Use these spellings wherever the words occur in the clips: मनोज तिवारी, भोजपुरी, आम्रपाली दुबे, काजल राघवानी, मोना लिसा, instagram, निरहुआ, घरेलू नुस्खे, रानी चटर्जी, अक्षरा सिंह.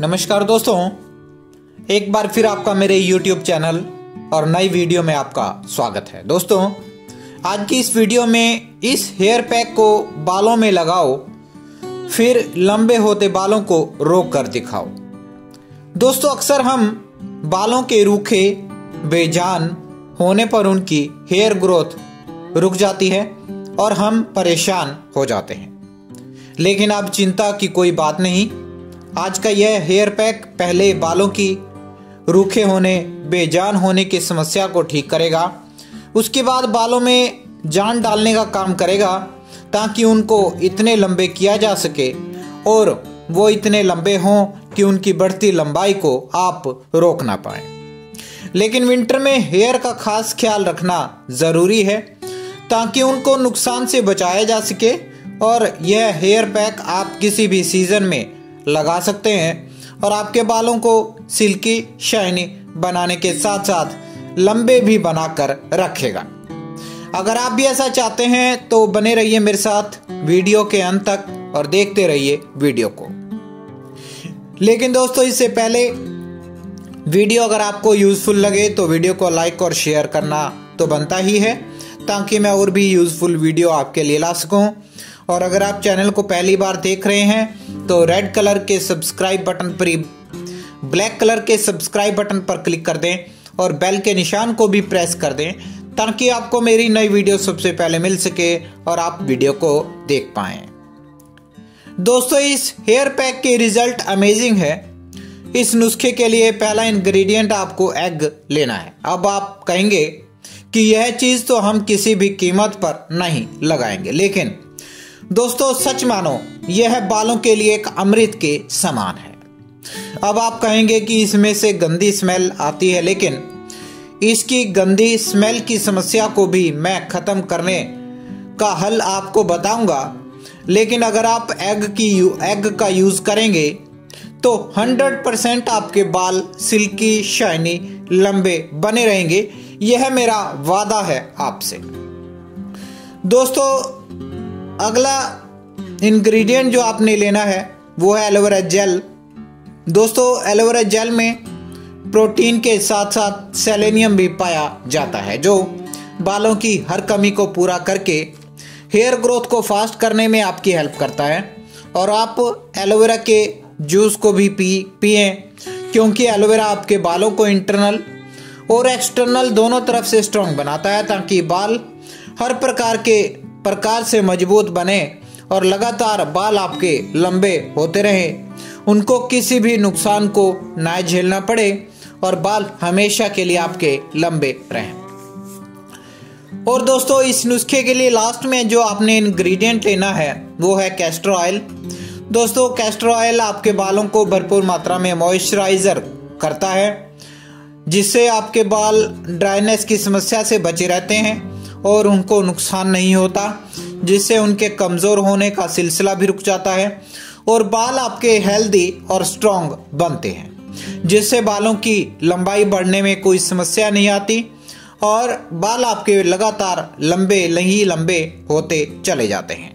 नमस्कार दोस्तों, एक बार फिर आपका मेरे YouTube चैनल और नई वीडियो में आपका स्वागत है। दोस्तों, आज की इस वीडियो में इस हेयर पैक को बालों में लगाओ, फिर लंबे होते बालों को रोक कर दिखाओ। दोस्तों, अक्सर हम बालों के रूखे बेजान होने पर उनकी हेयर ग्रोथ रुक जाती है और हम परेशान हो जाते हैं, लेकिन अब चिंता की कोई बात नहीं। आज का यह हेयर पैक पहले बालों की रूखे होने बेजान होने की समस्या को ठीक करेगा, उसके बाद बालों में जान डालने का काम करेगा ताकि उनको इतने लंबे किया जा सके और वो इतने लंबे हों कि उनकी बढ़ती लंबाई को आप रोक ना पाए। लेकिन विंटर में हेयर का खास ख्याल रखना ज़रूरी है ताकि उनको नुकसान से बचाया जा सके, और यह हेयर पैक आप किसी भी सीज़न में लगा सकते हैं और आपके बालों को सिल्की शाइनी बनाने के साथ साथ लंबे भी बनाकर रखेगा। अगर आप भी ऐसा चाहते हैं तो बने रहिए मेरे साथ वीडियो के अंत तक और देखते रहिए वीडियो को। लेकिन दोस्तों, इससे पहले वीडियो अगर आपको यूज़फुल लगे तो वीडियो को लाइक और शेयर करना तो बनता ही है ताकि मैं और भी यूज़फुल वीडियो आपके लिए ला सकूं। और अगर आप चैनल को पहली बार देख रहे हैं तो रेड कलर के सब्सक्राइब बटन पर, ब्लैक कलर के सब्सक्राइब बटन पर क्लिक कर दें और बेल के निशान को भी प्रेस कर दें ताकि आपको मेरी नई वीडियो सबसे पहले मिल सके और आप वीडियो को देख पाएं। दोस्तों, इस हेयर पैक के रिजल्ट अमेजिंग है। इस नुस्खे के लिए पहला इंग्रेडिएंट आपको एग लेना है। अब आप कहेंगे कि यह चीज़ तो हम किसी भी कीमत पर नहीं लगाएंगे, लेकिन दोस्तों सच मानो यह बालों के लिए एक अमृत के समान है। अब आप कहेंगे कि इसमें से गंदी स्मेल आती है, लेकिन इसकी गंदी स्मेल की समस्या को भी मैं ख़त्म करने का हल आपको बताऊंगा। लेकिन अगर आप एग का यूज़ करेंगे तो 100% आपके बाल सिल्की शाइनी लंबे बने रहेंगे, यह मेरा वादा है आपसे। दोस्तों, अगला इंग्रेडिएंट जो आपने लेना है वो है एलोवेरा जेल। दोस्तों, एलोवेरा जेल में प्रोटीन के साथ साथ सेलेनियम भी पाया जाता है जो बालों की हर कमी को पूरा करके हेयर ग्रोथ को फास्ट करने में आपकी हेल्प करता है। और आप एलोवेरा के जूस को भी पिएं क्योंकि एलोवेरा आपके बालों को इंटरनल और एक्सटर्नल दोनों तरफ से स्ट्रॉन्ग बनाता है ताकि बाल हर प्रकार से मजबूत बने और लगातार बाल आपके लंबे होते रहें, उनको किसी भी नुकसान को ना झेलना पड़े और बाल हमेशा के लिए आपके लंबे रहें। और दोस्तों, इस नुस्खे के लिए लास्ट में जो आपने इंग्रेडिएंट लेना है वो है कैस्टर ऑयल। दोस्तों, कैस्टर ऑयल आपके बालों को भरपूर मात्रा में मॉइस्चराइजर करता है जिससे आपके बाल ड्राइनेस की समस्या से बचे रहते हैं और उनको नुकसान नहीं होता, जिससे उनके कमज़ोर होने का सिलसिला भी रुक जाता है और बाल आपके हेल्दी और स्ट्रॉन्ग बनते हैं, जिससे बालों की लंबाई बढ़ने में कोई समस्या नहीं आती और बाल आपके लगातार लंबे होते चले जाते हैं।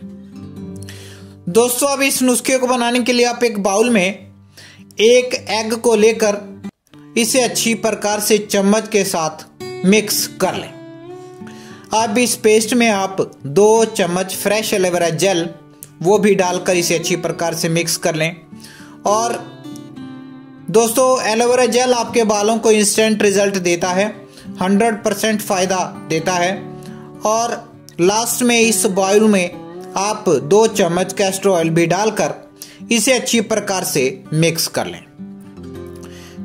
दोस्तों, अब इस नुस्खे को बनाने के लिए आप एक बाउल में एक एग को लेकर इसे अच्छी प्रकार से चम्मच के साथ मिक्स कर लें। अब इस पेस्ट में आप 2 चम्मच फ्रेश एलोवेरा जेल वो भी डालकर इसे अच्छी प्रकार से मिक्स कर लें। और दोस्तों, एलोवेरा जेल आपके बालों को इंस्टेंट रिजल्ट देता है, 100% फायदा देता है। और लास्ट में इस बाउल में आप 2 चम्मच कैस्टर ऑयल भी डालकर इसे अच्छी प्रकार से मिक्स कर लें।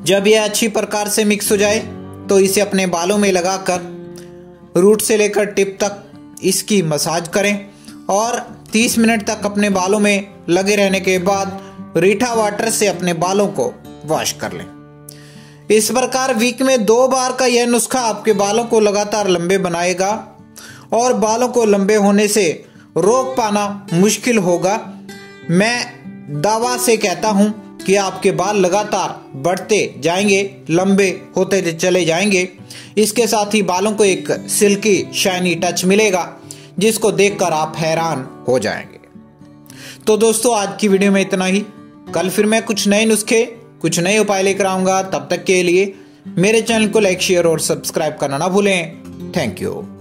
जब यह अच्छी प्रकार से मिक्स हो जाए तो इसे अपने बालों में लगाकर रूट से लेकर टिप तक इसकी मसाज करें और 30 मिनट तक अपने बालों में लगे रहने के बाद रीठा वाटर से अपने बालों को वॉश कर लें। इस प्रकार वीक में 2 बार का यह नुस्खा आपके बालों को लगातार लंबे बनाएगा और बालों को लंबे होने से रोक पाना मुश्किल होगा। मैं दावा से कहता हूँ कि आपके बाल लगातार बढ़ते जाएंगे, लंबे होते चले जाएंगे। इसके साथ ही बालों को एक सिल्की शाइनी टच मिलेगा जिसको देखकर आप हैरान हो जाएंगे। तो दोस्तों, आज की वीडियो में इतना ही। कल फिर मैं कुछ नए नुस्खे कुछ नए उपाय लेकर आऊंगा। तब तक के लिए मेरे चैनल को लाइक, शेयर और सब्सक्राइब करना ना भूलें। Thank you.